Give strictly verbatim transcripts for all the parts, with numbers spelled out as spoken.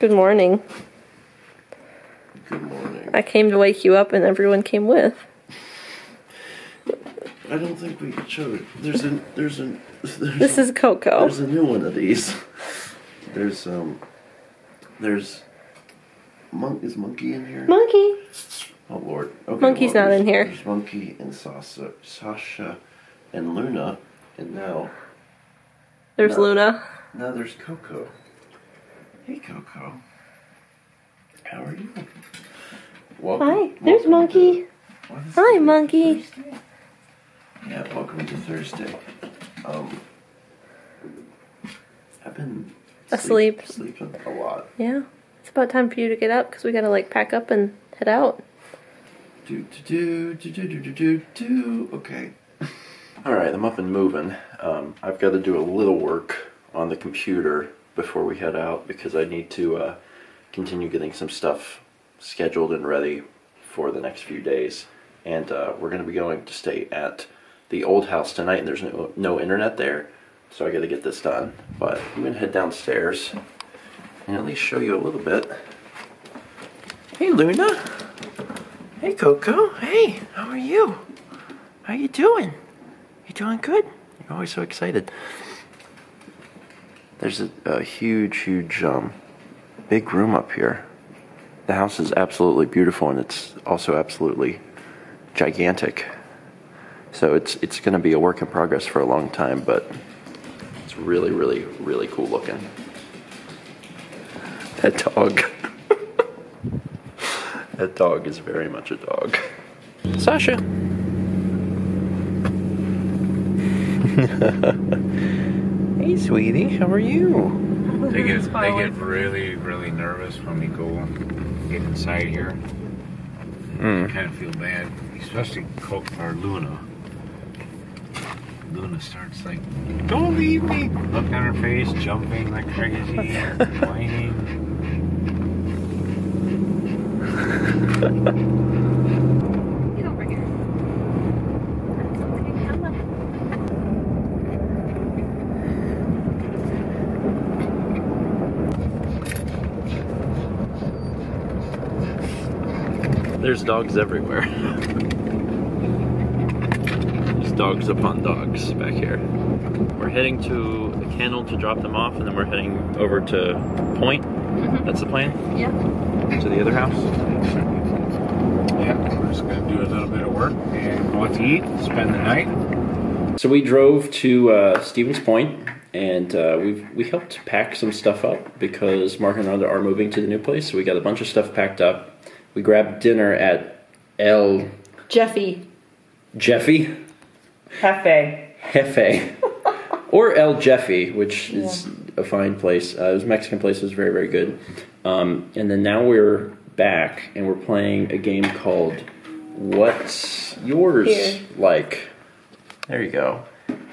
Good morning. Good morning. I came to wake you up and everyone came with. I don't think we chose. There's an there's an there's This is Coco. There's a new one of these. There's um there's Monk is Monkey in here? Monkey. Oh Lord. Okay, Monkey's well, not in here. There's Monkey and Sasha, Sasha and Luna, and now there's now, Luna. Now there's Coco. Hey Coco. How are you? Welcome, Hi. There's welcome Monkey. To, Hi Monkey. Thursday? Yeah, welcome to Thursday. Um I've been asleep. Sleep, sleeping a lot. Yeah. It's about time for you to get up because we gotta like pack up and head out. Do do do do do do do do. Okay. All right, I'm up and moving. Um, I've got to do a little work on the computer before we head out because I need to uh, continue getting some stuff scheduled and ready for the next few days. And uh, we're gonna be going to stay at the old house tonight, and there's no, no internet there, so I gotta get this done. But I'm gonna head downstairs and at least show you a little bit. Hey Luna. Hey Coco. Hey, how are you? How you doing? You doing good? You're always so excited. There's a, a huge, huge, um, big room up here. The house is absolutely beautiful, and it's also absolutely gigantic. So it's it's going to be a work in progress for a long time, but it's really, really, really cool looking. That dog. That dog is very much a dog. Sasha! Hey, sweetie, how are you? They get, they get really, really nervous when we go get inside here. Mm. I kind of feel bad, especially Coke or Luna. Luna starts like, don't leave me! Look at her face, jumping like crazy, whining. Get over here. There's dogs everywhere. There's dogs upon dogs back here. We're heading to the kennel to drop them off, and then we're heading over to Point. Mm-hmm. That's the plan? Yeah. To the other house? We're just going to do a little bit of work and go out to eat, spend the night. So we drove to uh, Stevens Point, and uh, we we helped pack some stuff up because Mark and I are moving to the new place. So we got a bunch of stuff packed up. We grabbed dinner at El... Jefe. Jefe? Jefe. Jefe. Or El Jefe, which yeah. is a fine place. Uh, it was a Mexican place. It was very, very good. Um, and then now we're... back, and we're playing a game called What's Yours Here. Like? There you go.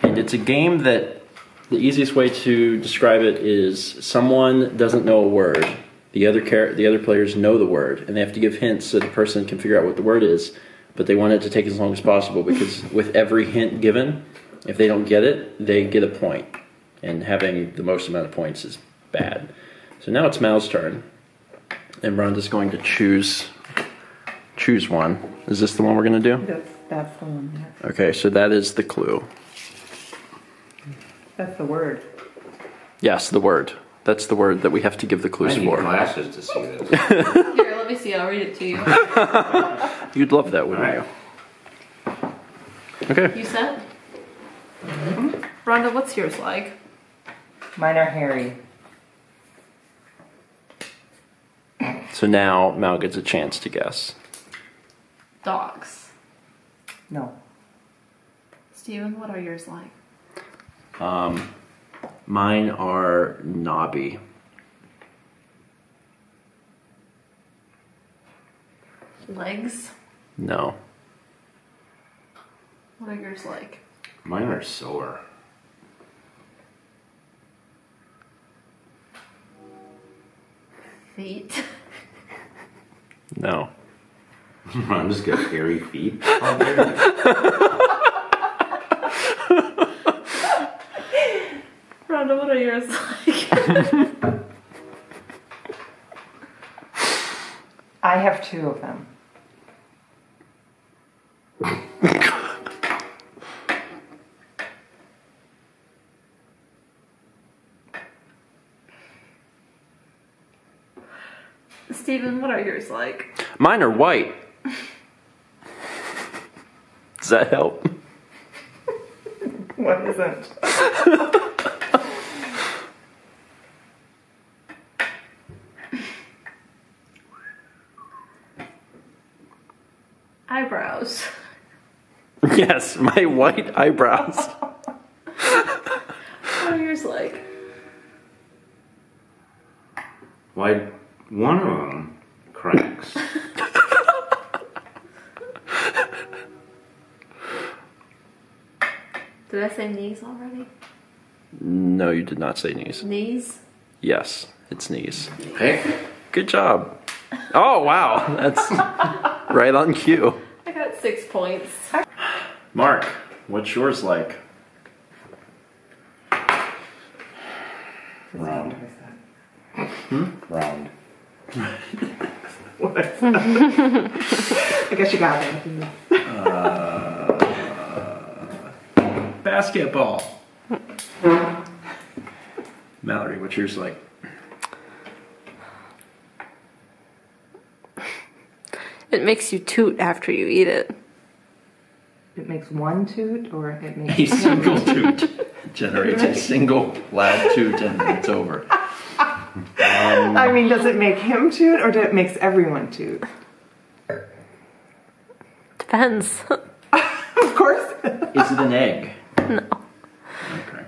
And it's a game that the easiest way to describe it is someone doesn't know a word. The other car the other players know the word, and they have to give hints so the person can figure out what the word is, but they want it to take as long as possible because with every hint given, if they don't get it, they get a point. And having the most amount of points is bad. So now it's Mal's turn. And Rhonda's going to choose choose one. Is this the one we're going to do? That's, that's the one. Yes. Okay, so that is the clue. That's the word. Yes, the word. That's the word that we have to give the clues I need for. Glasses to see this. Here, let me see. I'll read it to you. You'd love that, wouldn't right. you? Okay. You said? Mm-hmm. Rhonda, what's yours like? Mine are hairy. So now, Mal gets a chance to guess. Dogs. No. Steven, what are yours like? Um, mine are knobby. Legs? No. What are yours like? Mine are sore. Feet? No. I'm just got hairy feet. Rhonda, what are yours like? I have two of them. Steven, what are yours like? Mine are white. Does that help? What isn't? Eyebrows. Yes, my white eyebrows. What are yours like? Why, one of them cracks. Did I say knees already? No, you did not say knees. Knees? Yes, it's knees. Hey, good job. Oh, wow. That's right on cue. I got six points. Mark, what's yours like? Round. Hmm? Round. What? I guess you got it. Uh... Basketball. Mallory, what's yours like? It makes you toot after you eat it. It makes one toot, or it makes a single toot. Generates a single loud toot, and it's over. Um, I mean, does it make him toot, or does it makes everyone toot? Depends. Of course. Is it an egg? No. Okay.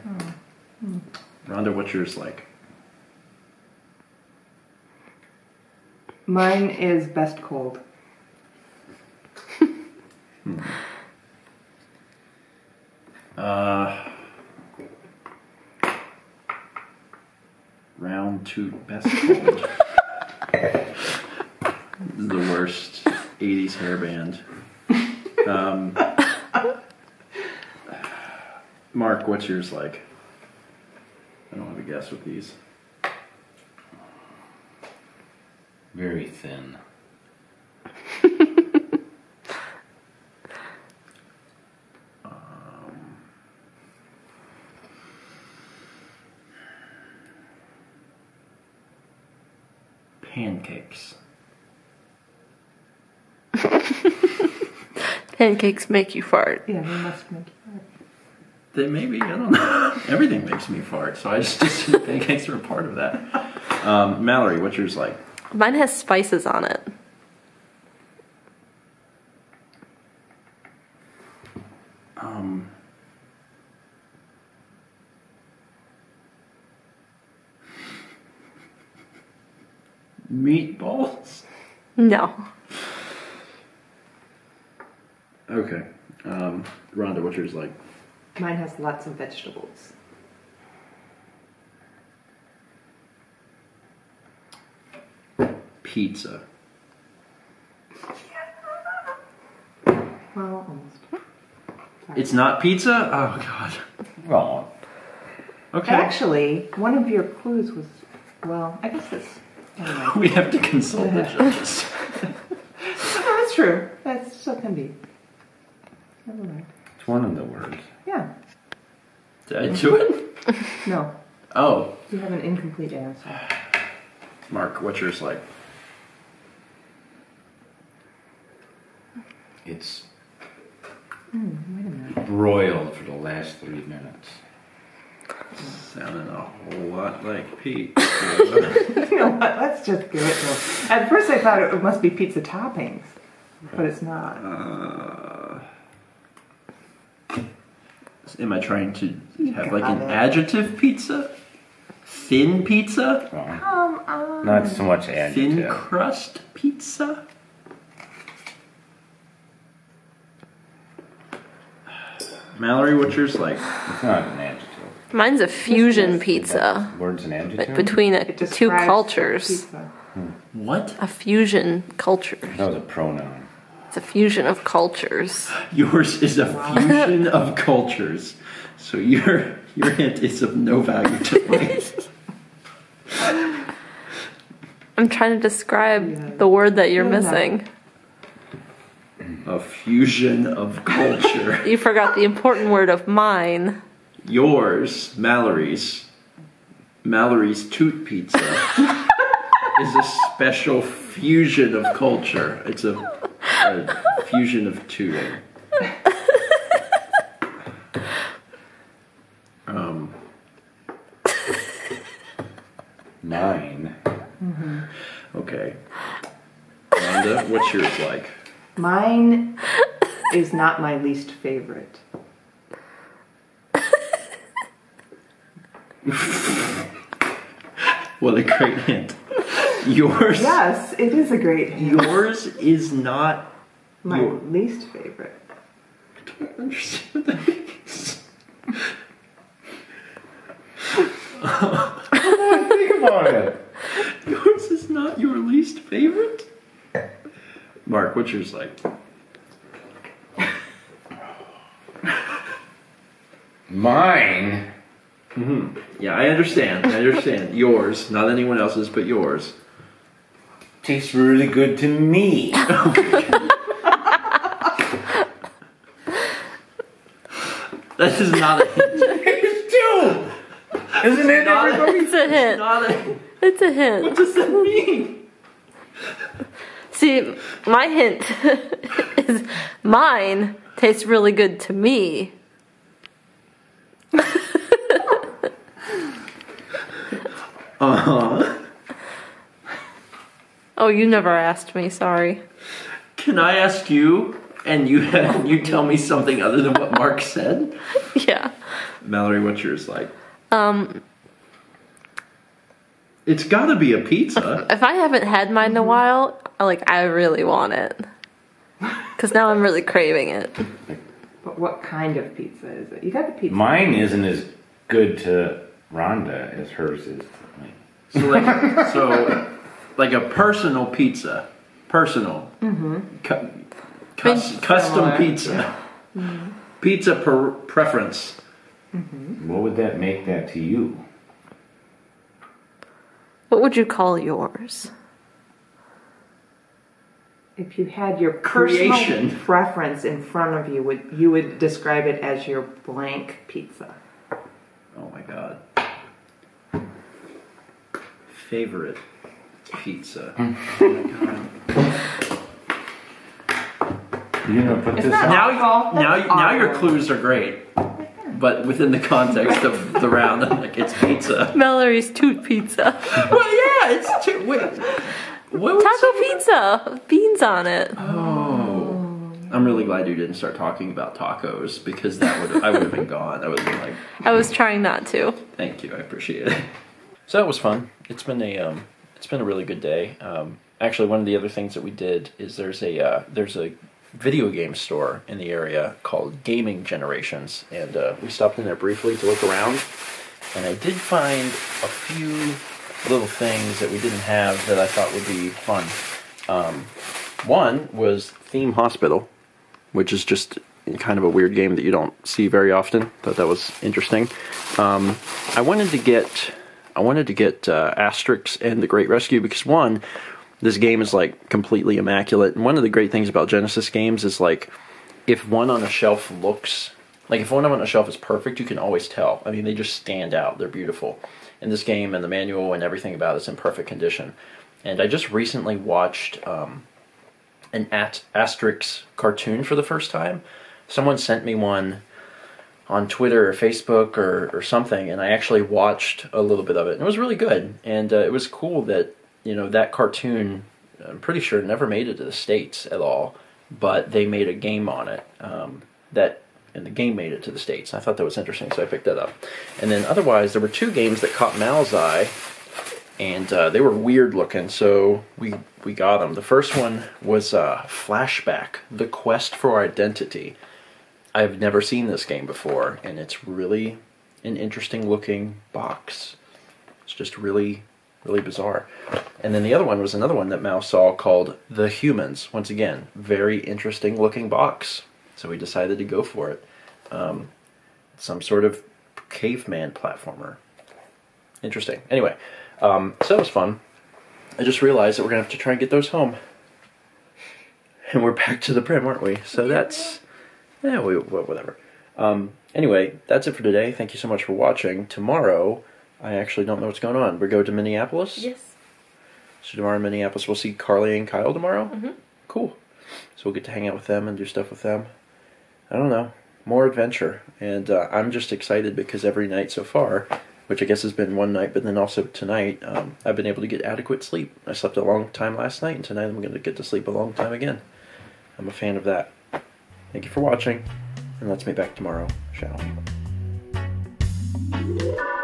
Mm. Rhonda, what's yours like? Mine is best cold. Hmm. Uh, round two, best cold. This is the worst eighties hairband. Um... Mark, what's yours like? I don't have a guess with these. Very thin. um, pancakes. Pancakes make you fart. Yeah, they must make you fart. They maybe, I don't know. Everything makes me fart, so I just didn't think pancakes were part of that. Um, Mallory, what's yours like? Mine has spices on it. Um, meatballs? No. Okay. Um, Rhonda, what's yours like? Mine has lots of vegetables. Pizza. Well, almost. Sorry. It's not pizza? Oh, God. Well. Okay. Actually, one of your clues was, well, I guess this. Anyway. We have to consult the judges. Oh, that's true. That's so can be. Never mind. It's one of the words. Yeah. Did I do it? No. Oh. You have an incomplete answer. Mark, what's yours like? It's mm, wait a minute. Broiled for the last three minutes. Sounding a whole lot like pizza. You know what? Let's just give it. At first, I thought it must be pizza toppings, but it's not. Uh, Am I trying to have like an adjective pizza? Thin pizza? Come on. Not so much adjective. Thin crust pizza? Mallory, what's yours like? It's not an adjective. Mine's a fusion pizza. Words and adjectives? Between a, two cultures. Hmm. What? A fusion culture. That was a pronoun. It's a fusion of cultures. Yours is a fusion of cultures. So your your hint is of no value to me. I'm trying to describe yeah. the word that you're missing. Know. A fusion of culture. You forgot the important word of mine. Yours, Mallory's. Mallory's Toot Pizza is a special fusion of culture. It's a, a fusion of tooting. Um, nine. Mm-hmm. Okay. Wanda, what's yours like? Mine is not my least favorite. What a great hint. Yours? Yes, it is a great hint. Yours is not my your... least favorite. I don't understand what that means. How do I think about it? Yours is not your least favorite? Mark, what's yours like? Mine? Mm-hmm. Yeah, I understand. I understand. Yours, not anyone else's, but yours. Tastes really good to me. This is not a hint. It's two! Isn't it? It's a hint. It's, a, it's a hint. What does that mean? See, my hint is mine tastes really good to me. Uh-huh. Oh, you never asked me, sorry. Can I ask you, and you have, you tell me something other than what Mark said? Yeah. Mallory, what's yours like? Um... It's gotta be a pizza. If I haven't had mine in a while, like, I really want it. Because now I'm really craving it. But what kind of pizza is it? You got the pizza. Mine isn't as good to Rhonda as hers is. So like, so, like a personal pizza, personal, mm-hmm. cu cus custom pizza, mm-hmm. pizza per preference. Mm-hmm. What would that make that to you? What would you call yours? If you had your personal Creation. preference in front of you, would you would describe it as your blank pizza? Oh my God. Favorite pizza. Oh my God. You're gonna put this now, you, now, you, now your clues are great, but within the context of the round, like it's pizza. Mallory's Toot Pizza. Well, yeah, it's toot. Wait, what was taco pizza, with beans on it. Oh, I'm really glad you didn't start talking about tacos because that would I would have been gone. I would have been like. I was trying not to. Thank you, I appreciate it. So that was fun. It's been a um, it's been a really good day. Um, actually, one of the other things that we did is there's a uh, there's a video game store in the area called Gaming Generations, and uh, we stopped in there briefly to look around. And I did find a few little things that we didn't have that I thought would be fun. Um, one was Theme Hospital, which is just kind of a weird game that you don't see very often. Thought that was interesting. Um, I wanted to get. I wanted to get uh, Asterix and The Great Rescue because, one, this game is, like, completely immaculate. And one of the great things about Genesis games is, like, if one on a shelf looks... Like, if one on a shelf is perfect, you can always tell. I mean, they just stand out. They're beautiful. And this game and the manual and everything about it's in perfect condition. And I just recently watched um, an at Asterix cartoon for the first time. Someone sent me one on Twitter or Facebook or, or something, and I actually watched a little bit of it, and it was really good, and uh, it was cool that, you know, that cartoon, I'm pretty sure, never made it to the States at all, but they made a game on it, um, that, and the game made it to the States. I thought that was interesting, so I picked that up. And then otherwise, there were two games that caught Mal's eye, and uh, they were weird looking, so we, we got them. The first one was uh, Flashback: The Quest for Identity. I've never seen this game before, and it's really an interesting-looking box. It's just really, really bizarre. And then the other one was another one that Mal saw called The Humans. Once again, very interesting-looking box. So we decided to go for it. Um, some sort of caveman platformer. Interesting. Anyway, um, so that was fun. I just realized that we're gonna have to try and get those home. And we're back to the prim, aren't we? So that's, yeah, we, whatever. Um, anyway, that's it for today. Thank you so much for watching. Tomorrow, I actually don't know what's going on. We're going to Minneapolis? Yes. So tomorrow in Minneapolis, we'll see Carly and Kyle tomorrow? Mm-hmm. Cool. So we'll get to hang out with them and do stuff with them. I don't know. More adventure. And uh, I'm just excited because every night so far, which I guess has been one night, but then also tonight, um, I've been able to get adequate sleep. I slept a long time last night, and tonight I'm going to get to sleep a long time again. I'm a fan of that. Thank you for watching, and let's meet back tomorrow, shall we?